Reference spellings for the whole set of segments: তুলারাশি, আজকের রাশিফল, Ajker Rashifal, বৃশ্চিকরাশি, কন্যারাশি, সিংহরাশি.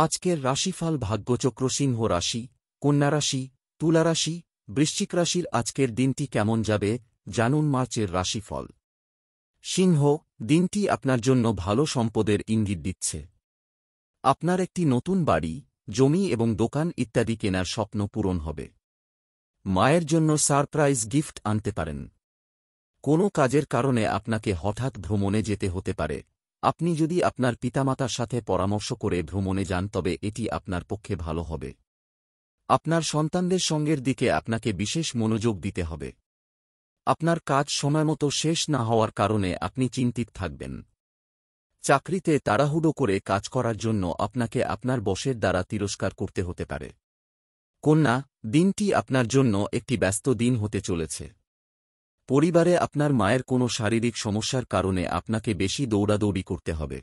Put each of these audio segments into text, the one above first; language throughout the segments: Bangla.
आजकेर राशिफल भाग्यचक्र सिंह राशि कन्या राशि तुला राशि वृश्चिक राशिर आजकेर दिनटी केमन जाबे जानुन मार्चेर राशिफल। सिंह दिनटी आपनार जन्य भालो सम्पदेर इंगित दिच्छे। आपनार एकटी नतून बाड़ी जमी एवं दोकान इत्यादि केनार स्वप्न पूरण होबे। मायेर जन्य सरप्राइज गिफ्ट आनते पारेन। कोनो काजेर कारणे आपनाके हठात् भ्रमणे जेते होते पारे। आपनी यदि आपनार पितामातार साथे परामर्श करे भ्रमणे जान तबे एटी आपनार पक्षे भालो होबे। आपनार सन्तानदेर संगेर दिके आपनाके विशेष मनोयोग दिते होबे। आपनार काज समयमतो शेष ना होवार कारणे आपनी चिंतित थाकबेन। চাকরিতে তাড়াহুড়ো করে কাজ করার জন্য আপনাকে আপনার বসের দ্বারা তিরস্কার করতে হতে পারে। কন্যা দিনটি আপনার জন্য একটি ব্যস্ত দিন হতে চলেছে। পরিবারে আপনার মায়ের কোনো শারীরিক সমস্যার কারণে আপনাকে বেশি দৌড়াদৌড়ি করতে হবে।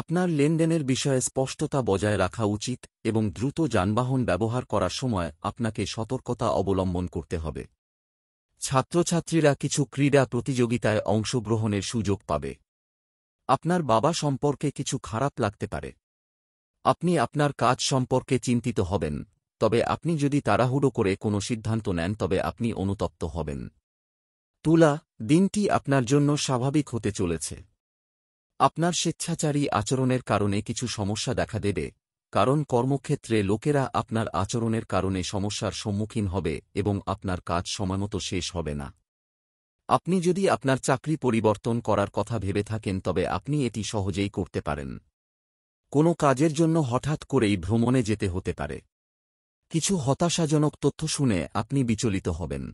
আপনার লেনদেনের বিষয়ে স্পষ্টতা বজায় রাখা উচিত এবং দ্রুত যানবাহন ব্যবহার করার সময় আপনাকে সতর্কতা অবলম্বন করতে হবে। ছাত্রছাত্রীরা কিছু ক্রীড়া প্রতিযোগিতায় অংশগ্রহণের সুযোগ পাবে। আপনার বাবা সম্পর্কে কিছু খারাপ লাগতে পারে। আপনি আপনার কাজ সম্পর্কে চিন্তিত হবেন, তবে আপনি যদি তাড়াহুড়ো করে কোনো সিদ্ধান্ত নেন তবে আপনি অনুতপ্ত হবেন। তুলা দিনটি আপনার জন্য স্বাভাবিক হতে চলেছে। আপনার স্বেচ্ছাচারী আচরণের কারণে কিছু সমস্যা দেখা দেবে, কারণ কর্মক্ষেত্রে লোকেরা আপনার আচরণের কারণে সমস্যার সম্মুখীন হবে এবং আপনার কাজ সময়মতো শেষ হবে না। আপনি যদি আপনার চাকরি পরিবর্তন করার কথা ভেবে থাকেন তবে আপনি এটি সহজেই করতে পারেন। কোনো কাজের জন্য হঠাৎ করেই ভ্রমণে যেতে হতে পারে। কিছু হতাশাজনক তথ্য শুনে আপনি বিচলিত হবেন।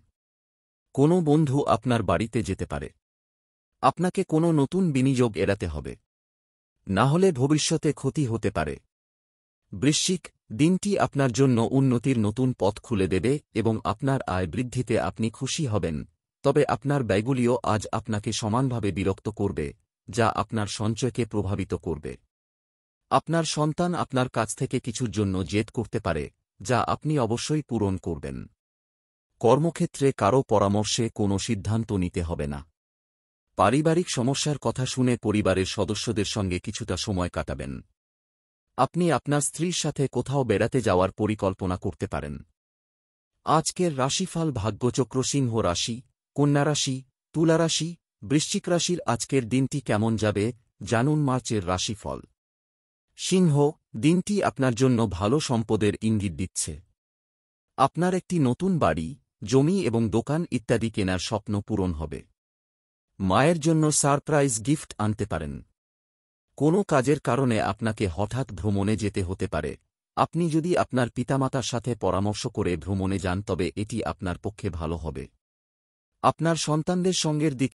কোনো বন্ধু আপনার বাড়িতে যেতে পারে। আপনাকে কোনো নতুন বিনিয়োগ এড়াতে হবে, না হলে ভবিষ্যতে ক্ষতি হতে পারে। বৃশ্চিক দিনটি আপনার জন্য উন্নতির নতুন পথ খুলে দেবে এবং আপনার আয় বৃদ্ধিতে আপনি খুশি হবেন, তবে আপনার ব্যয়গুলিও আজ আপনাকে সমানভাবে বিরক্ত করবে, যা আপনার সঞ্চয়কে প্রভাবিত করবে। আপনার সন্তান আপনার কাছ থেকে কিছুর জন্য জেদ করতে পারে, যা আপনি অবশ্যই পূরণ করবেন। কর্মক্ষেত্রে কারো পরামর্শে কোনো সিদ্ধান্ত নিতে হবে না। পারিবারিক সমস্যার কথা শুনে পরিবারের সদস্যদের সঙ্গে কিছুটা সময় কাটাবেন। আপনি আপনার স্ত্রীর সাথে কোথাও বেড়াতে যাওয়ার পরিকল্পনা করতে পারেন। আজকের রাশিফল ভাগ্যচক্র সিংহ রাশি কন্যা রাশি তুলা রাশি বৃশ্চিক রাশির আজকের দিনটি কেমন যাবে জানুন মার্চের রাশিফল। সিংহ দিনটি আপনার জন্য ভালো সম্পদের ইঙ্গিত দিচ্ছে। আপনার একটি নতুন বাড়ি জমি এবং দোকান ইত্যাদি কেনার স্বপ্ন পূরণ হবে। মায়ের জন্য সারপ্রাইজ গিফট আনতে পারেন। কোনো কাজের কারণে আপনাকে হঠাৎ ভ্রমণে যেতে হতে পারে। আপনি যদি আপনার পিতামাতার সাথে পরামর্শ করে ভ্রমণে যান তবে এটি আপনার পক্ষে ভালো হবে। আপনার সন্তানদের সঙ্গের দিক